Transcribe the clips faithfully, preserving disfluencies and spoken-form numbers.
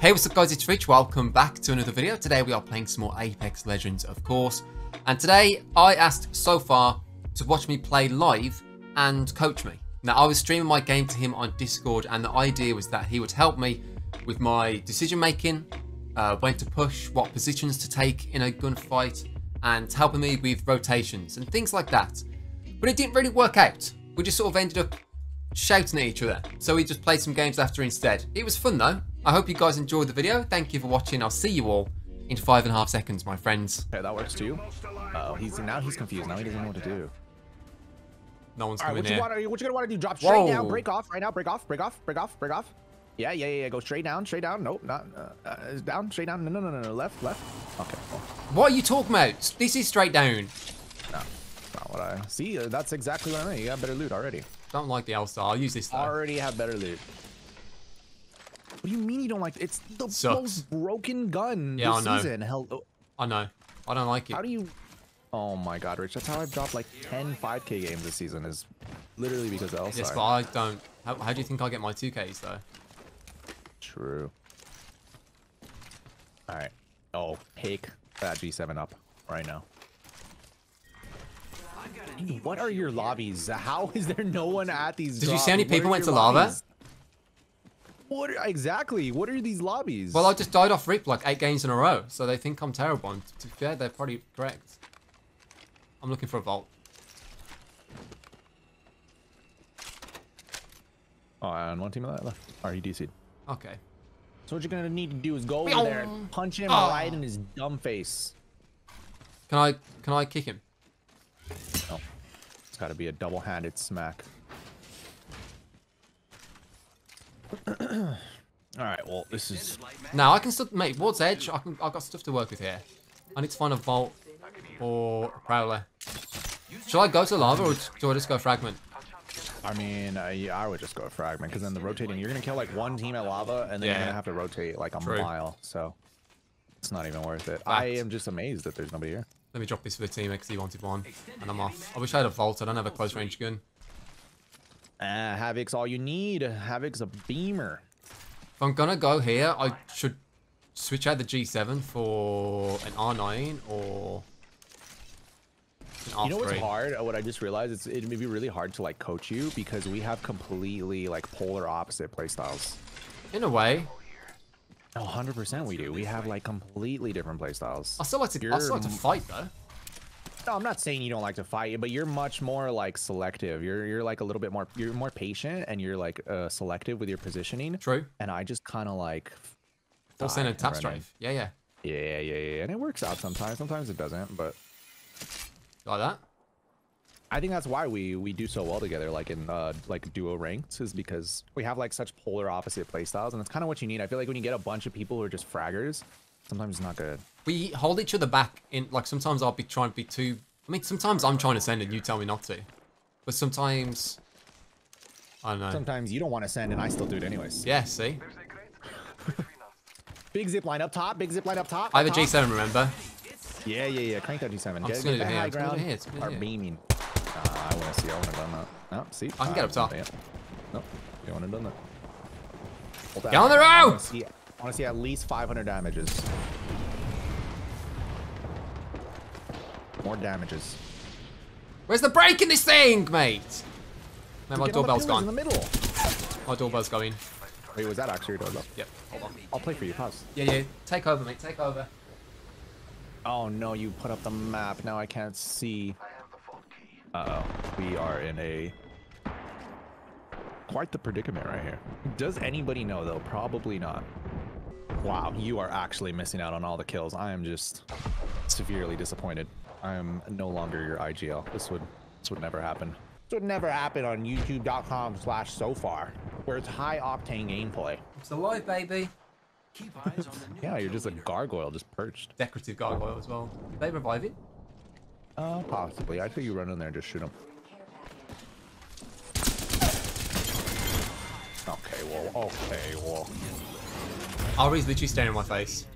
Hey, what's up guys, it's Rich, welcome back to another video. Today we are playing some more Apex Legends, of course. And today I asked Sofar to watch me play live and coach me. Now I was streaming my game to him on Discord and the idea was that he would help me with my decision making, uh, when to push, what positions to take in a gunfight, and helping me with rotations and things like that. But it didn't really work out. We just sort of ended up shouting at each other. So we just played some games after instead. It was fun though. I hope you guys enjoyed the video. Thank you for watching. I'll see you all in five and a half seconds, my friends. Okay, that works too. Uh oh, he's now he's confused. Now he doesn't know what to do. No one's coming in. All right, what you want, what you're gonna want to do? Drop straight down, break off right now. Break off, break off, break off, break off. Yeah, yeah, yeah. Go straight down, straight down. Nope, not uh, uh, down, straight down. No, no, no, no, no. Left, left. Okay. What are you talking about? This is straight down. No, not what I see. Uh, that's exactly what I mean. You got better loot already. Don't like the L-Star. I'll use this though. Already have better loot. What do you mean you don't like it? It's the Sucks. most broken gun yeah, this I know. season. Hell, oh. I know. I don't like it. How do you... Oh my god, Rich. That's how I've dropped like ten five K games this season is literally because of L-Star. Yes, but I don't... How, how do you think I get my two Ks though? True. Alright. Oh, pick that G seven up right now. Dude, what are your lobbies? How is there no one at these Did drops? you see any people went to lobbies? lava? What are, exactly? What are these lobbies? Well, I just died off Rip like eight games in a row, so they think I'm terrible. And to be fair, they're probably correct. I'm looking for a vault. Oh, and one team left. Are you D C'd? Okay. So what you're gonna need to do is go over there and punch him oh. right in his dumb face. Can I? Can I kick him? No. It's got to be a double-handed smack. All right, well, this is now I can still mate World's Edge. I can. I've got stuff to work with here. I need to find a vault or a prowler. Shall I go to lava or do I just go fragment? I mean, uh, yeah, I would just go fragment because then the rotating, you're gonna kill like one team at lava and then yeah. you're gonna have to rotate like a True. mile. So it's not even worth it. Fact. I am just amazed that there's nobody here. Let me drop this for the team because he wanted one, and I'm off. I wish I had a vault. I don't have a close range gun. Ah, uh, Havoc's all you need. Havoc's a beamer. If I'm gonna go here, I should switch out the G seven for an R nine or an R three. You know what's hard? What I just realized, it's, it may be really hard to like coach you because we have completely like polar opposite playstyles. In a way. one hundred percent we do. We have like completely different playstyles. I still like to, I still like to fight though. No, I'm not saying you don't like to fight, but you're much more like selective. You're you're like a little bit more. You're more patient, and you're like uh, selective with your positioning. True. And I just kind of like. That's in a tap strife. Yeah, yeah. Yeah, yeah, yeah, and it works out sometimes. Sometimes it doesn't, but. Like that. I think that's why we we do so well together, like in uh, like duo ranks, is because we have like such polar opposite playstyles, and it's kind of what you need. I feel like when you get a bunch of people who are just fraggers. Sometimes it's not good. We hold each other back in, like, sometimes I'll be trying to be too... I mean, sometimes I'm trying to send and you tell me not to. But sometimes... I don't know. Sometimes you don't want to send and I still do it anyways. Yeah, see? Big zip line up top, big zip line up top. I have a G seven, remember? Yeah, yeah, yeah. Crank that G seven. I'm just going to do it here. Or beaming. I want to see. I want to done that. No, see? I can get up top. Nope. You want to done that. Get on the road! I want to see at least five hundred damages. More damages. Where's the break in this thing, mate? No, my doorbell's gone. In the middle. My doorbell's going. Wait, was that actually your doorbell? Yep. Hold on. I'll play for you. Pause. Yeah, yeah. Take over, mate. Take over. Oh no, you put up the map. Now I can't see. Uh oh. We are in a. Quite the predicament right here. Does anybody know though? Probably not. Wow, you are actually missing out on all the kills. I am just severely disappointed. I am no longer your I G L. This would this would never happen. This would never happen on YouTube dot com slash so far, where it's high octane gameplay. It's alive, baby. Keep eyes on the new yeah, you're just a gargoyle, just perched. Decorative gargoyle as well. Did they revive it? Uh, possibly. I think you run in there and just shoot him. Okay, well, okay, well. Ari's literally staring in my face.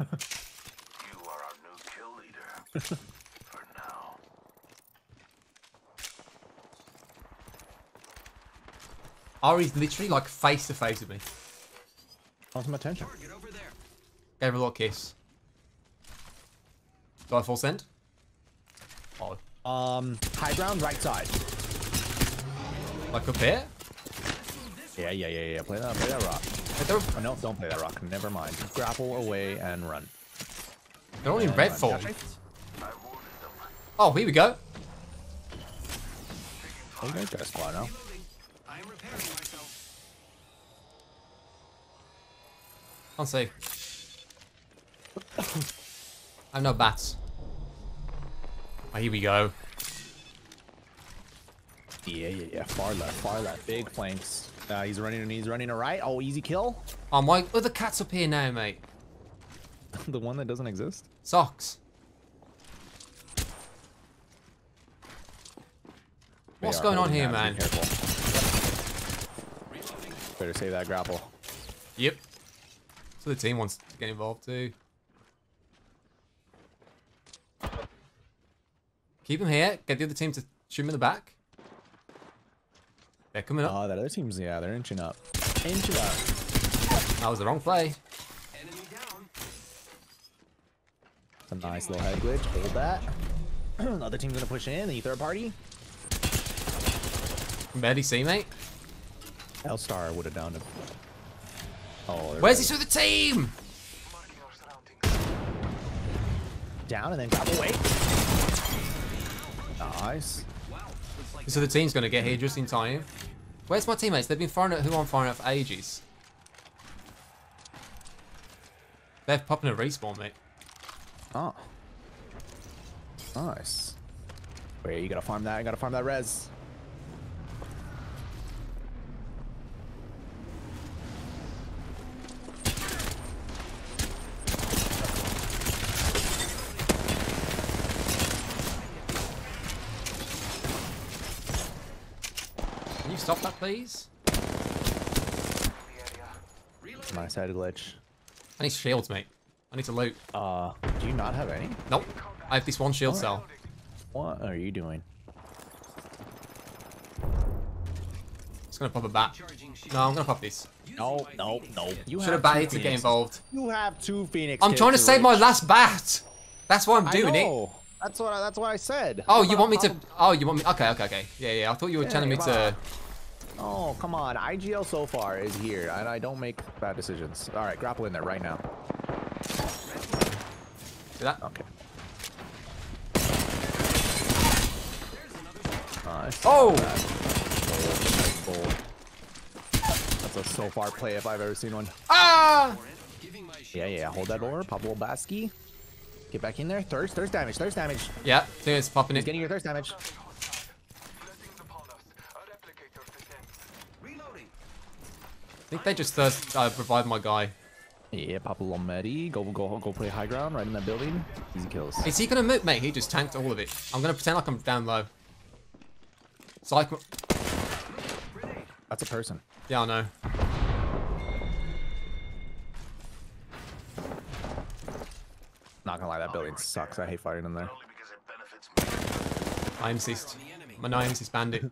You are our new kill leader. For now. Ari's literally like face to face with me. Wants my attention. I have a little case. Do I full send? Oh. Um, high ground, right side. Like up here? Yeah, yeah, yeah, yeah. Play that, play that rock. Oh no, don't play that rock. Never mind. Grapple away and run. They're only red for. Oh, here we go. Oh, you guys fly now. Can't see. I have no bats. Oh, here we go. Yeah, yeah, yeah. Far left, far left. Big flanks. Uh, he's running and he's running a right. Oh, easy kill. Oh, my other cat's up here now, mate. The one that doesn't exist? Socks. What's going on here, man? Better save that grapple. Yep. So the team wants to get involved too. Keep him here. Get the other team to shoot him in the back. They're coming up. Oh, that other team's, yeah, they're inching up. Inching up. That was the wrong play. Enemy down. That's a nice little head glitch. Hold that. The other team's going to push in. The third party. Barely see, mate. L-Star would have downed him. Oh, where's he through the team? Down and then grab away. Nice. So the team's gonna get here just in time. Where's my teammates? They've been firing at who I'm firing at for ages. They're popping a respawn, mate. Oh. Nice. Wait, you gotta farm that. You gotta farm that res. Stop that, please. Nice head glitch. I need shields, mate. I need to loot. Uh, do you not have any? Nope. I have this one shield what? cell. What are you doing? It's gonna pop a bat. No, I'm gonna pop this. No, no, no. You should have batted to get involved. You have two Phoenix. I'm trying to save my last bat. That's why I'm doing it. That's what. I, that's what I said. Oh, you want me to? Oh, you want me? Okay, okay, okay. Yeah, yeah. I thought you were yeah, telling me to. Oh, come on. I G L so far is here, and I don't make bad decisions. All right, grapple in there right now. See that? Okay. Nice. Oh! That's bold. Bold. That's a so far play if I've ever seen one. Ah! Yeah, yeah. Hold that orb. Pop a little basky. Get back in there. Thirst. Thirst damage. Thirst damage. Yeah. It's popping it. He's getting your thirst damage. I think they just thirst, uh, revive my guy. Yeah, Papa Lometti. Go, go, go play high ground right in that building. Easy kills. Is he gonna move, mate? He just tanked all of it. I'm gonna pretend like I'm down low. Psych. That's a person. Yeah, I know. Not gonna lie, that building sucks. I hate fighting in there. I am ceased. My name is Bandit.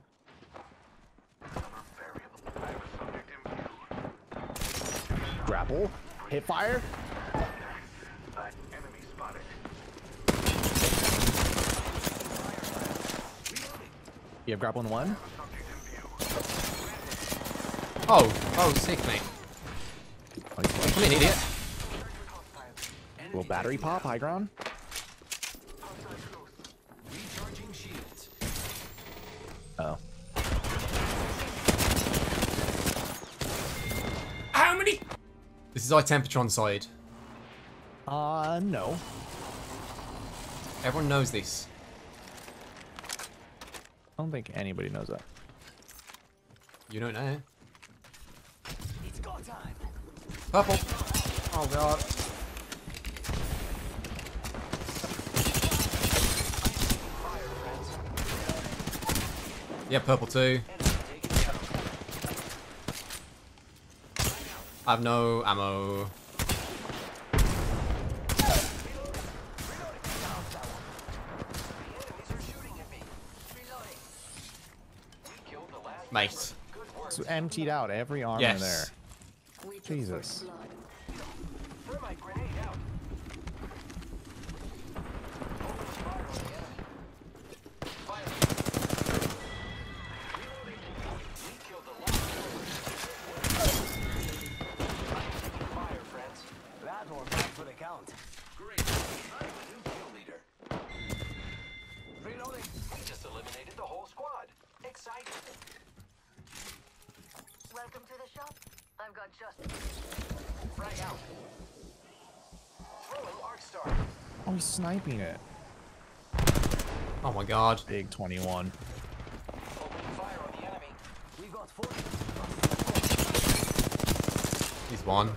Grapple, hit fire. You have grapple on one. Oh, oh, sick, mate. Come in, idiot. Little battery pop, high ground. Oh. How many? This is our temperature on side. Uh, no. Everyone knows this. I don't think anybody knows that. You don't know. It's go time. Purple. Oh god. Yeah, purple too. I have no ammo. Mate. So emptied out every armor yes. there. Jesus. talent. Great. I'm the new kill leader. Reloading. We just eliminated the whole squad. Exciting. Welcome to the shop. I've got just right out. Throwing Arc Star. Oh, he's sniping it. Oh my god. Big twenty-one. Opening fire on the enemy. We've got forty. He's one.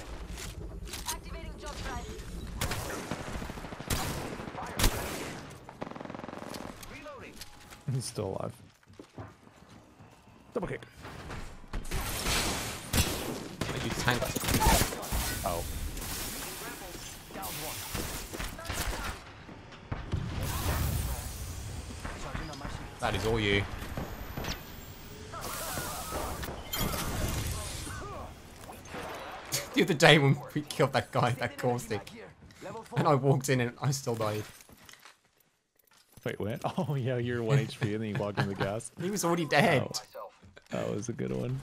Activating jump drive. Fire. Reloading. He's still alive. Double kick. Did you tank? Oh. That is all you. The other day when we killed that guy, that caustic, and I walked in and I still died. Wait, what? Oh yeah, you're one H P and then you logged in the gas. He was already dead. Oh, that was a good one.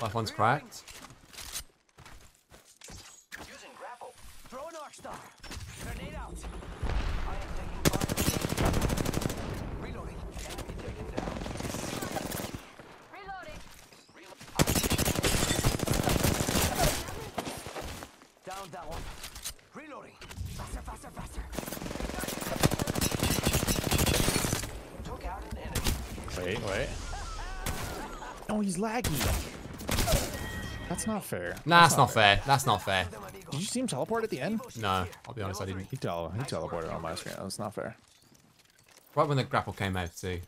That one's cracked. Wait, wait. Oh, he's laggy. That's not fair. Nah, that's, that's not, not fair. fair. That's not fair. Did you see him teleport at the end? No, I'll be honest, I didn't. He, tele he teleported on my screen. That's not fair. Right when the grapple came out, too.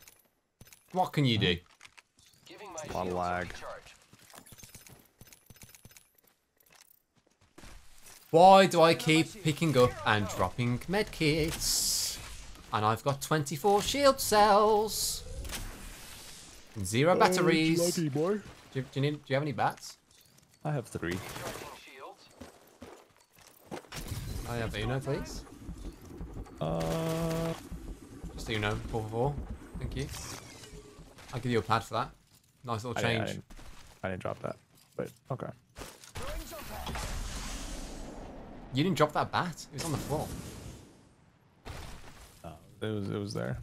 What can you do? A lot of lag. Why do I keep picking up and dropping medkits? And I've got twenty-four shield cells. Zero batteries. Uh, lucky boy. Do, you, do, you need, do you have any bats? I have three. I have Uno, please. Uh, Just Uno, four for four. Thank you. I'll give you a pad for that. Nice little change. I, I, didn't, I didn't drop that, but okay. You didn't drop that bat. It was on the floor. Oh, it was. It was there.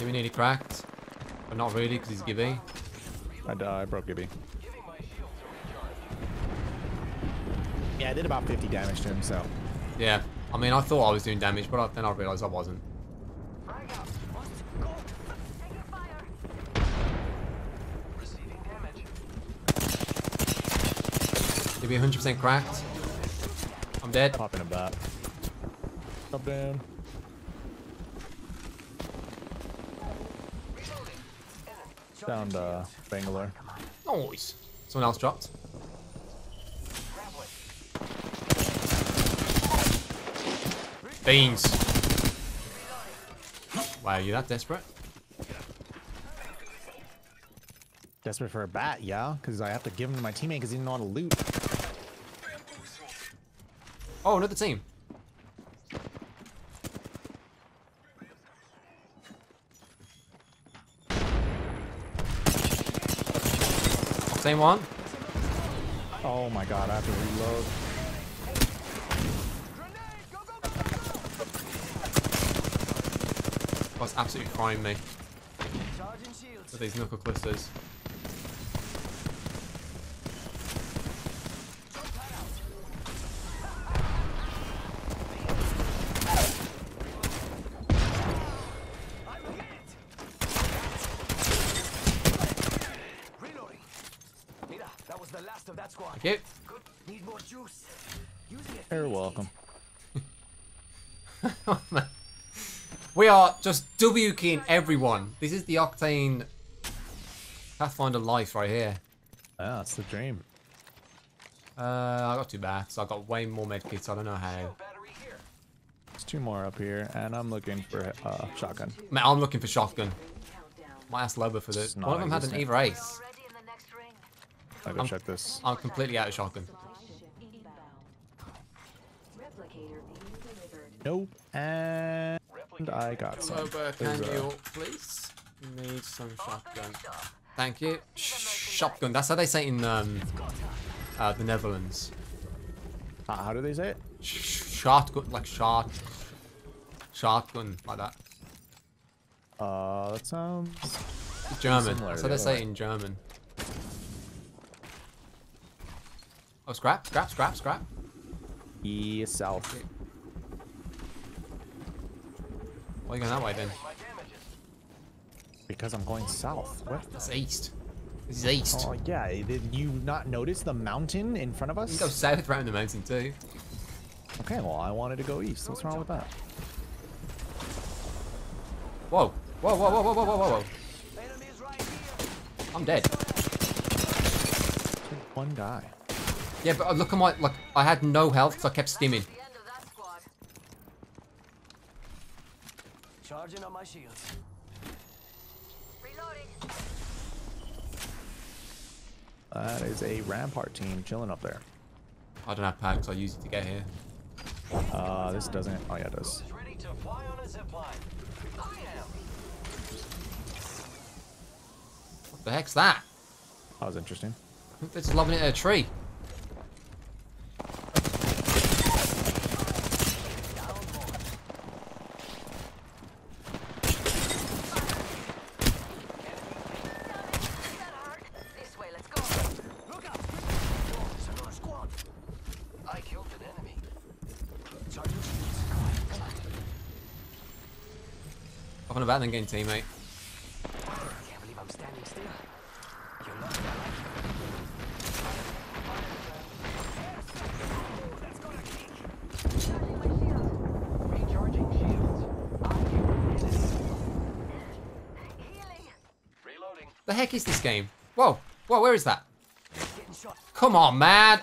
Do we need it cracked? But not really, because he's Gibby. I die. I broke Gibby. Yeah, I did about fifty damage to him, so. Yeah, I mean, I thought I was doing damage, but I, then I realized I wasn't. Did we one hundred percent cracked? I'm dead. Popping a bat. Drop down. Down to uh, Bangalore. Nice. Someone else dropped. Beans. Wow, are you that desperate? Desperate for a bat, yeah? Because I have to give him to my teammate because he didn't know how to loot. Oh, another team. Same one. Oh my god, I have to reload. That's absolutely frying me with these knuckle clusters. Yep. Need more juice. You're welcome. Oh, we are just W keying everyone. This is the Octane Pathfinder life right here. Ah, that's the dream. Uh, I got two bats. I got way more medkits. I don't know how. There's two more up here, and I'm looking for uh, shotgun. Man, I'm looking for shotgun. My ass lover for this. One of them had an Eva Ace. I'll go I'm, check this. I'm completely out of shotgun. Nope. And And I got some. Over, can you please? Need some shotgun. Thank you. Shotgun. That's how they say it in um, uh, the Netherlands. Uh, how do they say it? Shotgun, like shot. Shotgun, like that. Uh, that sounds... It's German. That's how they say it in German. Oh, scrap, scrap, scrap, scrap. Yourself. Okay. Why are you going that way then? Because I'm going south. What? That's east. This is east. Oh yeah, did you not notice the mountain in front of us? You can go south around the mountain too. Okay, well I wanted to go east. What's wrong with that? Whoa! Whoa! Whoa! Whoa! Whoa! Whoa! Whoa! Whoa! I'm dead. One guy. Yeah, but look at my look. I had no health because I kept skimming. Charging on my shields. That is a Rampart team chilling up there. I don't have packs, I use it to get here. Uh, this doesn't. Oh, yeah, it does. What the heck's that? That was interesting. They're just lobbing it at a tree. About then, game teammate. I can't believe I'm standing still. You're not gonna like it. Recharging shields. Reloading. The heck is this game? Whoa, whoa, where is that? Come on, man!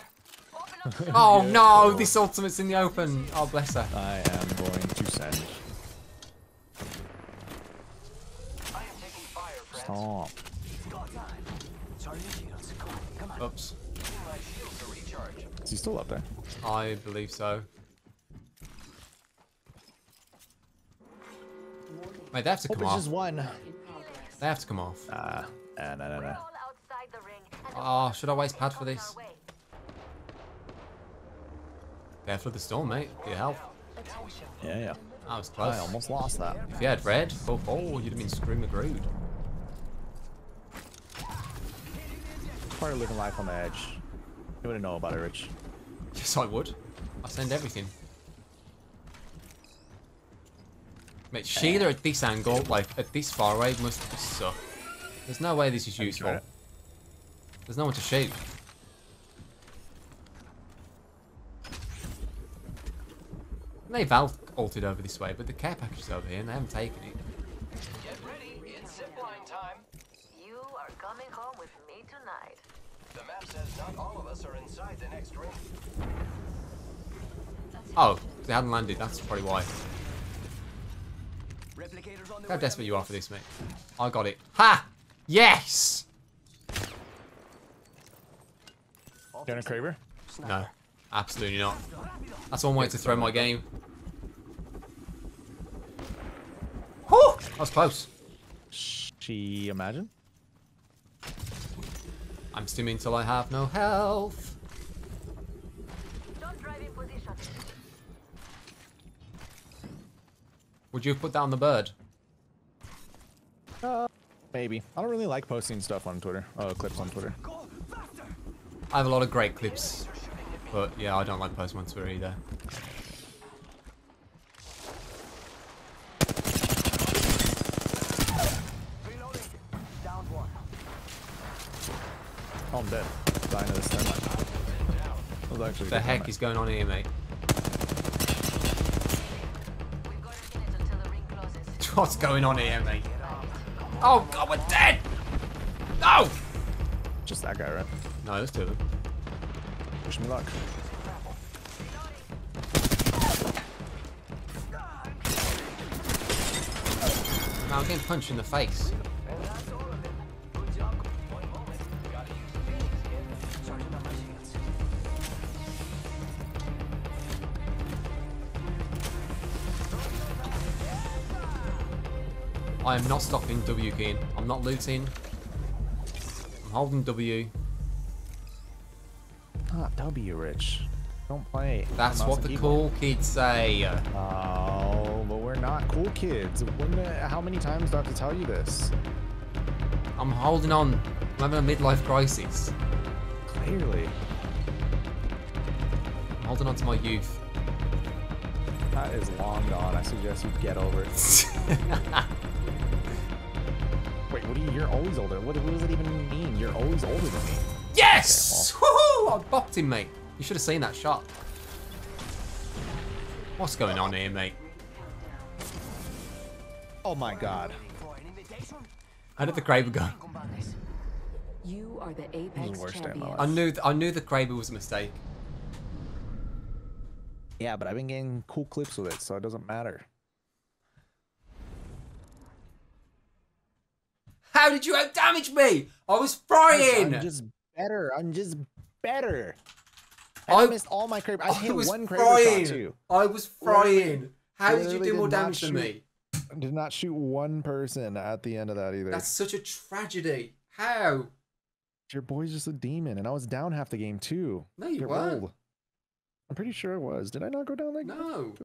Oh no, this ultimate's in the open. Oh bless her. I am going to send. Stop. Oops. Is he still up there? I believe so. Wait, they have to come off. Just one. They have to come off. Uh, nah, nah, nah, nah. Oh, should I waste pad for this? There for the storm, mate. Your help. Yeah, yeah. I was close. I almost lost that. If you had red, oh, oh you'd have been screamed-agreed. Part of living life on the edge. You wouldn't know about it, Rich. Yes, I would. I send everything. Mate, Sheila at this angle, like at this far away, must suck. There's no way this is useful. There's no one to shoot. They valve ulted over this way, but the care package is over here, and they haven't taken it. Get ready, it's zipline time. You are coming home with me tonight. The map says not all of us are inside the next ring. Oh, they hadn't landed. That's probably why. Replicators on the Look how desperate you are for this, mate. I got it. Ha! Yes. Down a Kraber? No, absolutely not. That's one way to throw my game. Whew! That was close. She imagine? I'm stimming until I have no health. Don't drive in position. Would you have put down the bird? Uh, maybe. I don't really like posting stuff on Twitter. Oh, clips on Twitter. I have a lot of great clips. But yeah, I don't like posting on Twitter either. Oh, I'm dead. Dying of this thing. What the heck comment. is going on here, mate? What's going on here, mate? Oh god, we're dead! No! Just that guy, right? No, there's two of them. Wish me luck. Oh, I'm getting punched in the face. I am not stopping W keying. I'm not looting. I'm holding W. Not W, Rich. Don't play. That's what the cool kids say. Oh, but we're not cool kids. When, uh, how many times do I have to tell you this? I'm holding on. I'm having a midlife crisis. Clearly. I'm holding on to my youth. That is long gone. I suggest you get over it. Wait, what do you? You're always older. What, what does that even mean? You're always older than me. Yes! Okay, well. Woohoo! I bopped him, mate. You should have seen that shot. What's going on here, mate? Oh my God! How did the Kraber go? You are the Apex champion. I knew, I knew the Kraber was a mistake. Yeah, but I've been getting cool clips with it, so it doesn't matter. How did you outdamage me? I was frying. I'm just better. I'm just better. I, I missed all my Kraber. I, I hit was one Kraber shot too. I was frying. How did you do more damage than me? I did not shoot one person at the end of that either. That's such a tragedy. How? Your boy's just a demon, and I was down half the game too. No, you weren't. I'm pretty sure it was. Did I not go down like that? No.